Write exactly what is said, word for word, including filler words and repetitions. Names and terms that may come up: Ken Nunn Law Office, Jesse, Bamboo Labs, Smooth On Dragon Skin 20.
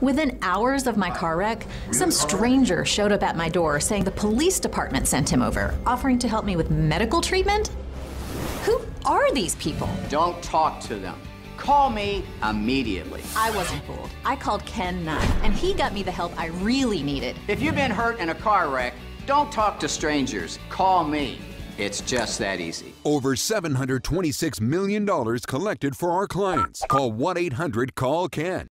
Within hours of my car wreck, some stranger showed up at my door saying the police department sent him over, offering to help me with medical treatment. Who are these people? Don't talk to them. Call me immediately. I wasn't fooled. I called Ken Nunn, and he got me the help I really needed. If you've been hurt in a car wreck, don't talk to strangers. Call me. It's just that easy. Over seven hundred twenty-six million dollars collected for our clients. Call one eight hundred call Ken.